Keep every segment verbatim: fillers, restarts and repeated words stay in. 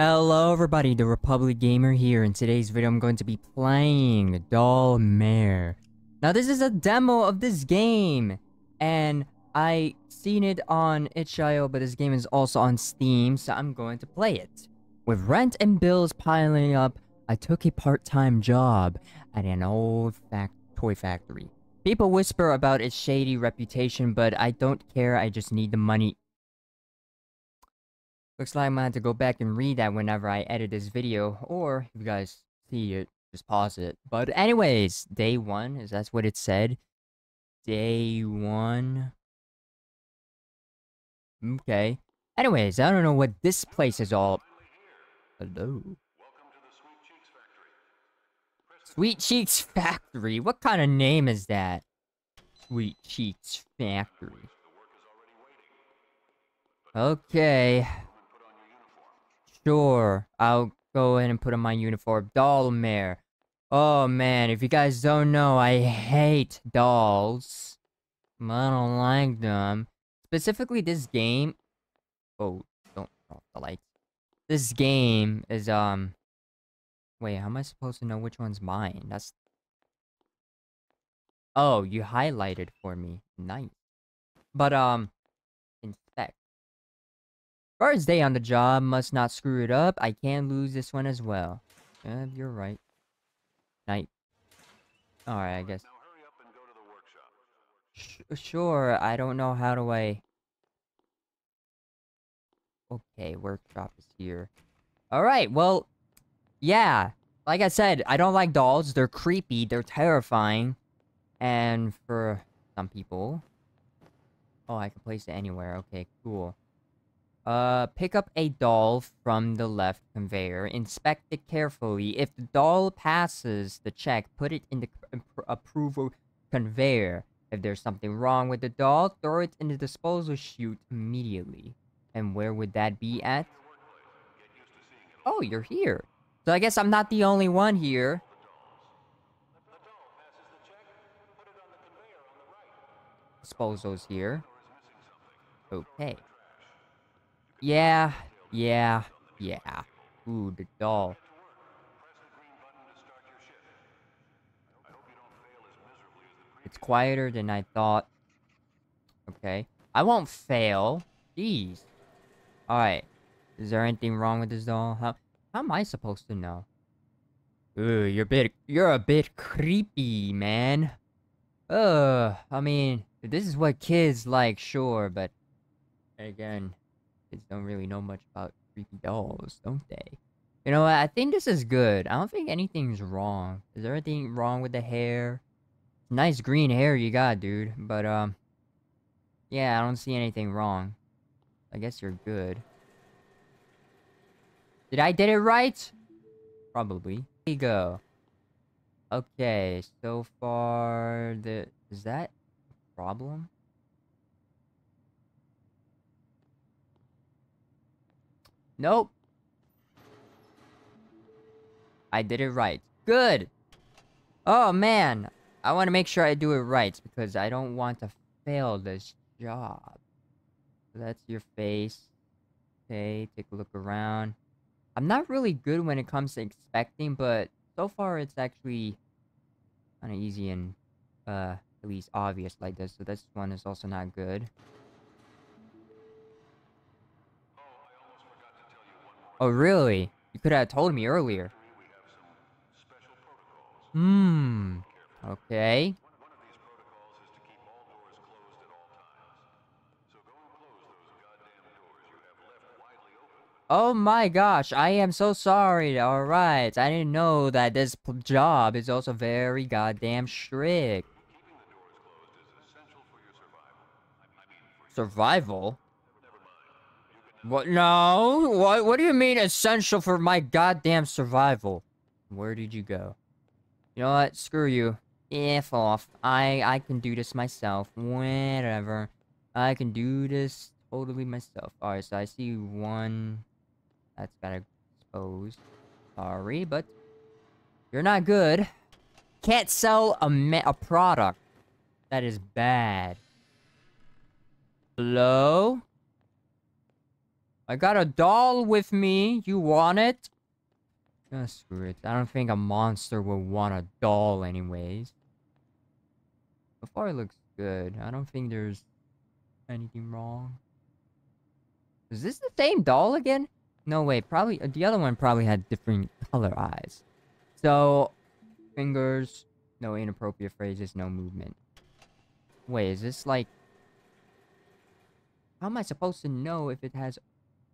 Hello everybody, The Republic Gamer here. In today's video, I'm going to be playing Doll Mare. Now this is a demo of this game, and I seen it on itch dot i o, but this game is also on Steam, so I'm going to play it. With rent and bills piling up, I took a part-time job at an old fact toy factory. People whisper about its shady reputation, but I don't care, I just need the money. Looks like I'm gonna have to go back and read that whenever I edit this video, or if you guys see it, just pause it. But anyways, day one, is that's what it said? Day one? Okay. Anyways, I don't know what this place is all... Hello? Welcome to the Sweet Cheeks Factory. Sweet Cheeks Factory? What kind of name is that? Sweet Cheeks Factory. Okay. Sure, I'll go ahead and put on my uniform. Doll Mare. Oh man, if you guys don't know, I hate dolls. I don't like them. Specifically this game. Oh, don't turn off the lights. This game is, um... Wait, how am I supposed to know which one's mine? That's... Oh, you highlighted for me. Nice. But, um... inspect. First day on the job, must not screw it up. I can't lose this one as well. Yeah, you're right. Night. Alright, I guess. Now hurry up and go to the workshop. Sh sure, I don't know how to I... Okay, workshop is here. Alright, well... Yeah. Like I said, I don't like dolls. They're creepy. They're terrifying. And for some people... Oh, I can place it anywhere. Okay, cool. Uh, pick up a doll from the left conveyor. Inspect it carefully. If the doll passes the check, put it in the approval conveyor. If there's something wrong with the doll, throw it in the disposal chute immediately. And where would that be at? Oh, you're here. So I guess I'm not the only one here. Disposal's here. Okay. Yeah, yeah, yeah. Ooh, the doll. It's quieter than I thought. Okay. I won't fail. Jeez. Alright. Is there anything wrong with this doll? How, how am I supposed to know? Ooh, you're a bit, you're a bit creepy, man. Ugh. I mean, if this is what kids like, sure, but... Again... don't really know much about creepy dolls, don't they? You know what? I think this is good. I don't think anything's wrong. Is there anything wrong with the hair? Nice green hair you got, dude. But, um... yeah, I don't see anything wrong. I guess you're good. Did I did it right? Probably. Here you go. Okay, so far... the is that a problem? Nope. I did it right. Good! Oh, man. I want to make sure I do it right, because I don't want to fail this job. So that's your face. Okay, take a look around. I'm not really good when it comes to inspecting, but so far it's actually kind of easy and uh, at least obvious like this. So this one is also not good. Oh, really? You could have told me earlier. Hmm. Okay. Oh my gosh, I am so sorry. Alright, I didn't know that this p job is also very goddamn strict. Keeping the doors closed is essential for your survival. I mean, for your survival? What? No? What? What do you mean essential for my goddamn survival? Where did you go? You know what? Screw you. F off. I, I can do this myself. Whatever. I can do this totally myself. Alright, so I see one... That's gotta expose. Sorry, but... You're not good. Can't sell a, me a product. That is bad. Hello? I got a doll with me. You want it? Oh, screw it. I don't think a monster will want a doll anyways. So far it looks good. I don't think there's anything wrong. Is this the same doll again? No way. Probably the other one probably had different color eyes. So fingers, no inappropriate phrases, no movement. Wait, is this like... How am I supposed to know if it has...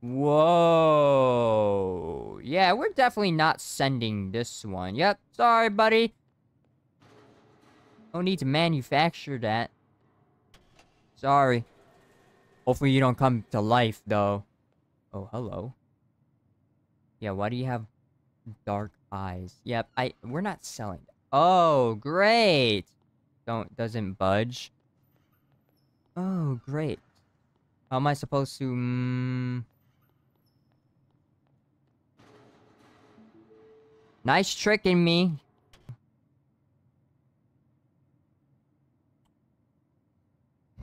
Whoa! Yeah, we're definitely not sending this one. Yep, sorry, buddy. No need to manufacture that. Sorry. Hopefully you don't come to life, though. Oh, hello. Yeah, why do you have dark eyes? Yep, I... We're not selling that. Oh, great! Don't... Doesn't budge. Oh, great. How am I supposed to... Mm... Nice tricking me.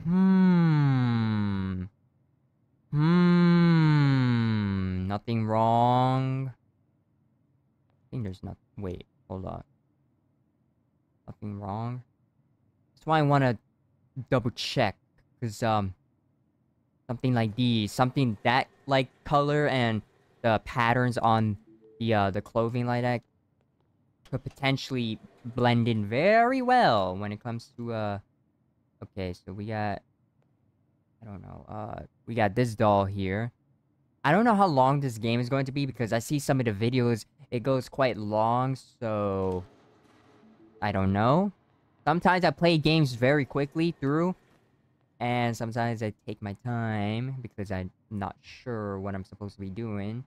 Hmm. Hmm. Nothing wrong. I think there's not. Wait, hold on. Nothing wrong. That's why I want to double check, cause um, something like these, something that like color and the patterns on the uh the clothing like that could potentially blend in very well when it comes to, uh... Okay, so we got... I don't know, uh... we got this doll here. I don't know how long this game is going to be because I see some of the videos, it goes quite long, so... I don't know. Sometimes I play games very quickly through, and sometimes I take my time because I'm not sure what I'm supposed to be doing. Is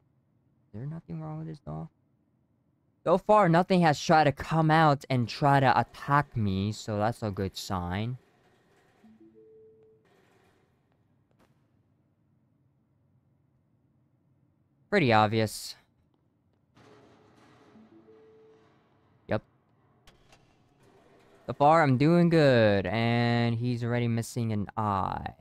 there nothing wrong with this doll? So far, nothing has tried to come out and try to attack me, so that's a good sign. Pretty obvious. Yep. So far, I'm doing good, and he's already missing an eye.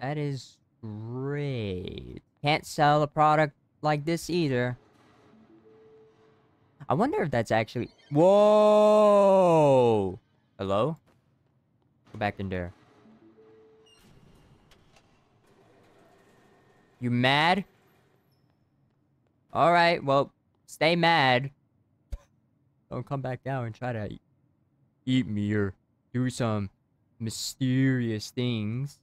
That is great. Can't sell a product like this either. I wonder if that's actually... Whoa! Hello? Go back in there. You mad? Alright, well, stay mad. Don't come back down and try to eat me or do some mysterious things.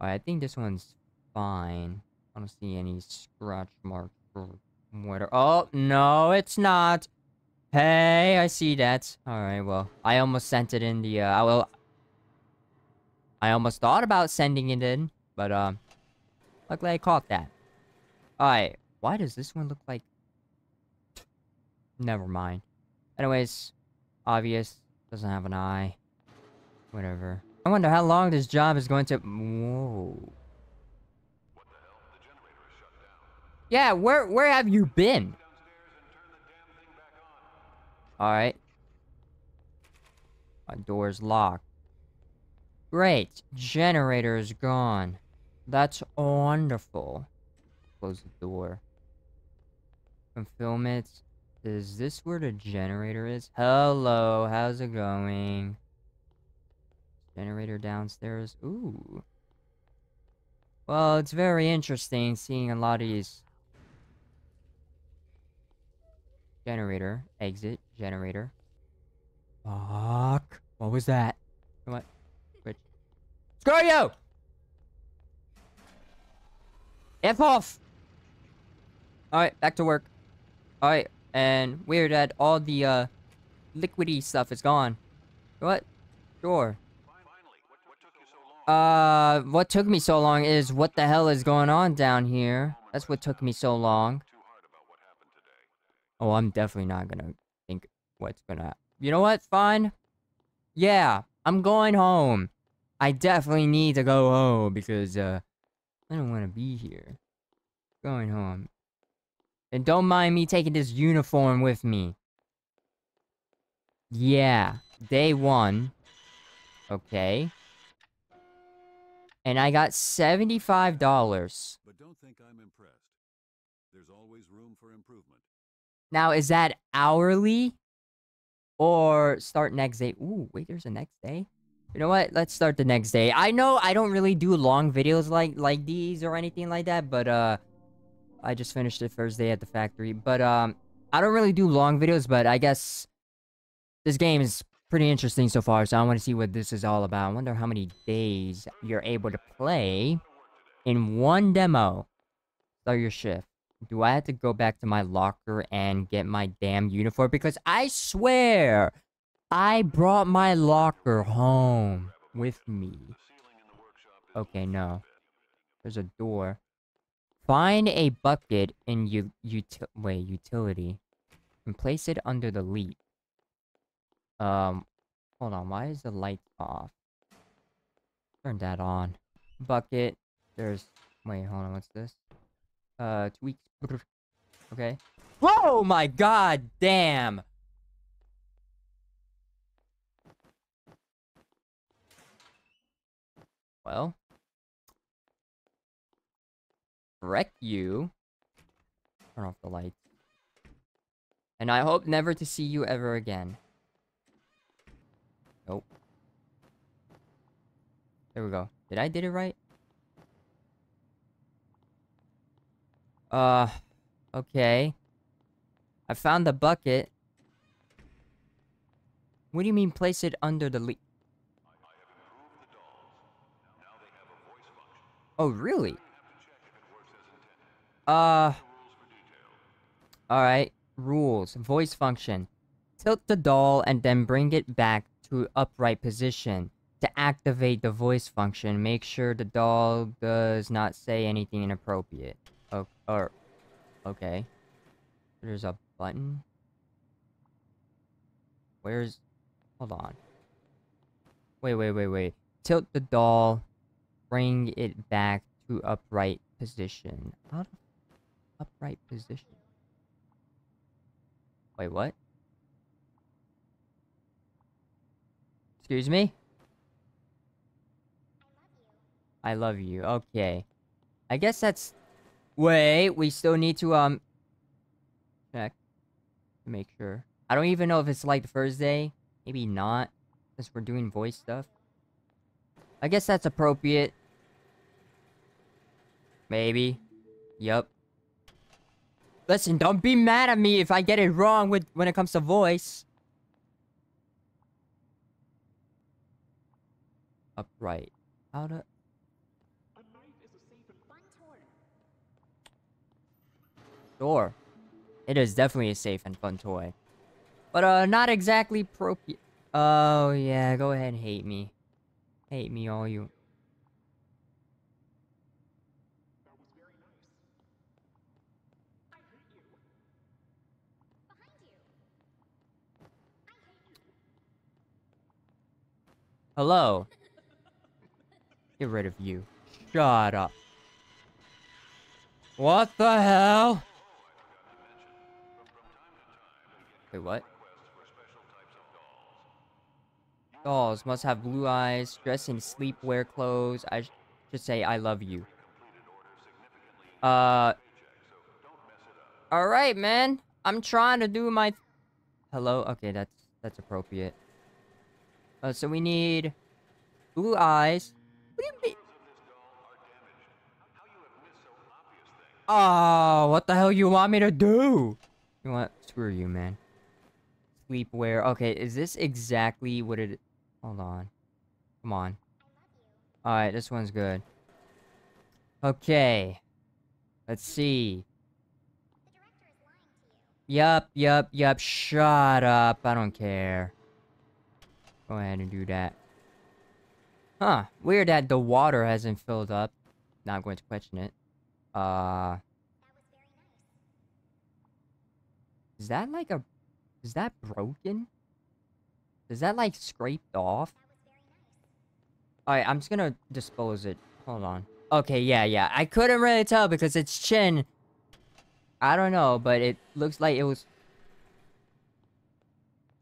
Alright, I think this one's fine. I don't see any scratch marks or whatever. Oh, no, it's not. Hey, I see that. Alright, well, I almost sent it in the, uh, I will... I almost thought about sending it in, but, um... luckily I caught that. Alright, why does this one look like... Never mind. Anyways, obvious. Doesn't have an eye. Whatever. I wonder how long this job is going to... Whoa. What the hell? The generator is shut down. Yeah, where, where have you been? Alright. My door's locked. Great. Generator is gone. That's wonderful. Close the door. Film it. Is this where the generator is? Hello, how's it going? Generator downstairs. Ooh. Well, it's very interesting seeing a lot of these. Generator. Exit. Generator. Fuck. What was that? Come on. Switch. Screw you! F off! Alright, back to work. Alright, and weird that all the, uh, liquidy stuff is gone. What? Sure. Finally, what, what took you so long? Uh, what took me so long is what the hell is going on down here. That's what took me so long. Oh, I'm definitely not gonna think what's gonna happen. You know what? Fine. Yeah, I'm going home. I definitely need to go home because, uh, I don't want to be here. Going home. And don't mind me taking this uniform with me. Yeah, day one. Okay. And I got seventy-five dollars. But don't think I'm impressed. There's always room for improvement. Now, is that hourly or start next day? Ooh, wait, there's a next day. You know what? Let's start the next day. I know I don't really do long videos like like these or anything like that, but uh, I just finished the first day at the factory. But um, I don't really do long videos, but I guess this game is pretty interesting so far. So I want to see what this is all about. I wonder how many days you're able to play in one demo. Start your shift. Do I have to go back to my locker and get my damn uniform? Because I swear, I brought my locker home with me. Okay, no. There's a door. Find a bucket in u uti wait, utility. And place it under the leap. Um, hold on. Why is the light off? Turn that on. Bucket. There's... Wait, hold on. What's this? Uh, tweak. Okay. Whoa, my god damn! Well. Wreck you. Turn off the lights. And I hope never to see you ever again. Nope. There we go. Did I did it right? Uh, okay. I found the bucket. What do you mean place it under the leaf? Oh, really? Uh, alright. Rules. Voice function. Tilt the doll and then bring it back to upright position. To activate the voice function, make sure the doll does not say anything inappropriate. Oh, or... Okay. There's a button? Where's... Hold on. Wait, wait, wait, wait. Tilt the doll. Bring it back to upright position. Out of upright position. Wait, what? Excuse me? I love you. I love you. Okay. I guess that's... Wait, we still need to, um... check. To make sure. I don't even know if it's like the first day. Maybe not. Since we're doing voice stuff. I guess that's appropriate. Maybe. Yup. Listen, don't be mad at me if I get it wrong with when it comes to voice. Upright. How to... Door. It is definitely a safe and fun toy. But, uh, not exactly appropriate. Oh, yeah, go ahead and hate me. Hate me, all you. That was very nice. I hate you. Behind you. I hate you. Hello. Get rid of you. Shut up. What the hell? Wait, what? Dolls must have blue eyes, dressed in sleepwear clothes. I sh should say I love you. Uh... Alright, man. I'm trying to do my... Th Hello? Okay, that's that's appropriate. Uh, so we need... Blue eyes. What do you mean? Oh, what the hell you want me to do? You want... Screw you, man. Sleepwear. Okay, is this exactly what it... Hold on. Come on. Alright, this one's good. Okay. Let's see. Yup, yup, yup. Shut up. I don't care. Go ahead and do that. Huh. Weird that the water hasn't filled up. Not going to question it. Uh... Is that like a... Is that broken? Is that like scraped off? Alright, I'm just gonna dispose it. Hold on. Okay, yeah, yeah. I couldn't really tell because its chin... I don't know, but it looks like it was...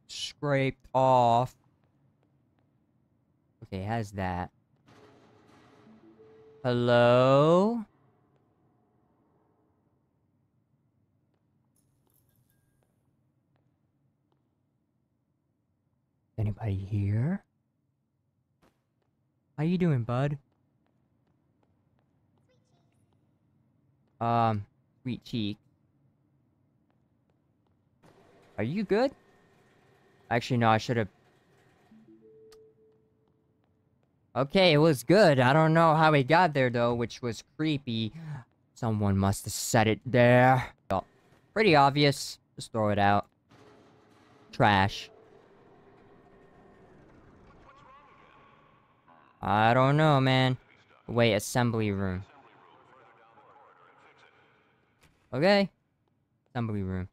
scraped off. Okay, it has that. Hello? Anybody here? How you doing, bud? Um, Sweet Cheek. Are you good? Actually, no, I should have... Okay, it was good. I don't know how we got there, though, which was creepy. Someone must have set it there. Oh, pretty obvious. Just throw it out. Trash. I don't know, man. Wait, assembly room. Okay. Assembly room.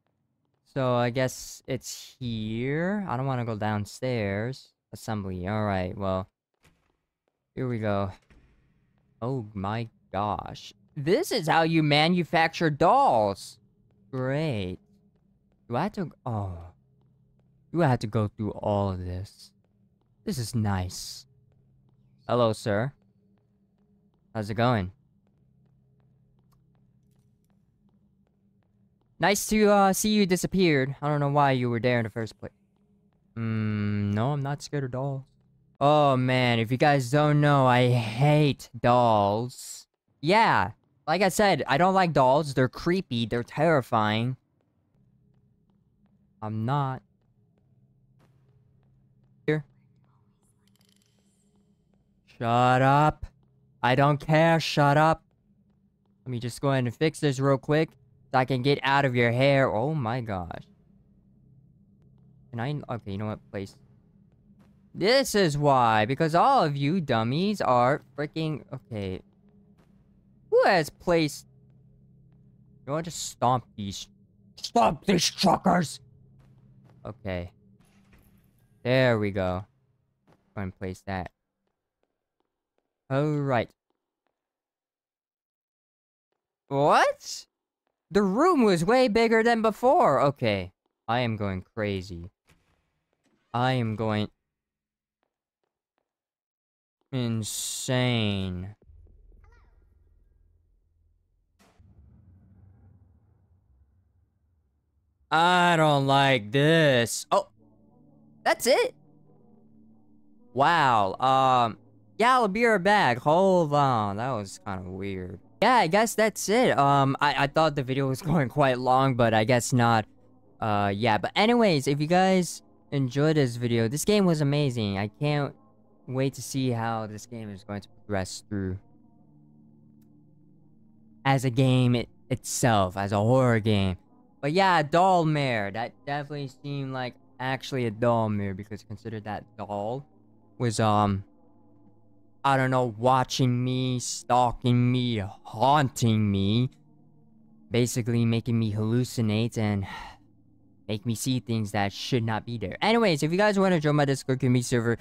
So, I guess it's here. I don't want to go downstairs. Assembly. Alright, well. Here we go. Oh my gosh. This is how you manufacture dolls! Great. Do I have to... Oh. Do I have to go through all of this? This is nice. Hello, sir. How's it going? Nice to uh, see you disappeared. I don't know why you were there in the first place. Mm, no, I'm not scared of dolls. Oh man, if you guys don't know, I hate dolls. Yeah, like I said, I don't like dolls. They're creepy. They're terrifying. I'm not. Here. Shut up. I don't care. Shut up. Let me just go ahead and fix this real quick. I can get out of your hair. Oh my gosh. Can I? Okay, you know what? Place. This is why. Because all of you dummies are freaking... Okay. Who has placed... You want to just stomp these... Stomp these truckers! Okay. There we go. Go and place that. Alright. What? The room was way bigger than before! Okay. I am going crazy. I am going... Insane. I don't like this. Oh! That's it? Wow. Um... Yeah, beer bag. Hold on. That was kind of weird. Yeah, I guess that's it. Um, I, I thought the video was going quite long, but I guess not. Uh, yeah. But anyways, if you guys enjoyed this video, this game was amazing. I can't wait to see how this game is going to progress through. As a game it, itself, as a horror game. But yeah, Doll Mare. That definitely seemed like actually a doll mare, because consider that doll was, um... I don't know, watching me, stalking me, haunting me. Basically making me hallucinate and make me see things that should not be there. Anyways, if you guys want to join my Discord community server,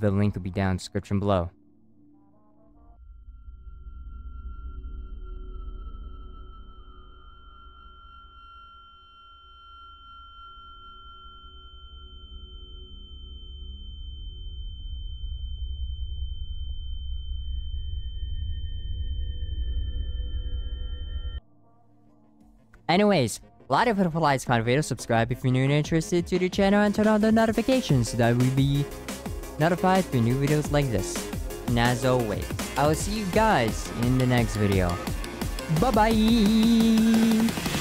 the link will be down in the description below. Anyways, a lot of helpful likes, comment, video, subscribe if you're new and interested to the channel, and turn on the notifications so that we'll be notified for new videos like this. And as always, I will see you guys in the next video. Bye bye!